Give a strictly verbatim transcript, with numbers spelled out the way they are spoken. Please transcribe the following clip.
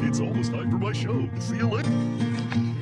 It's almost time for my show. See you later.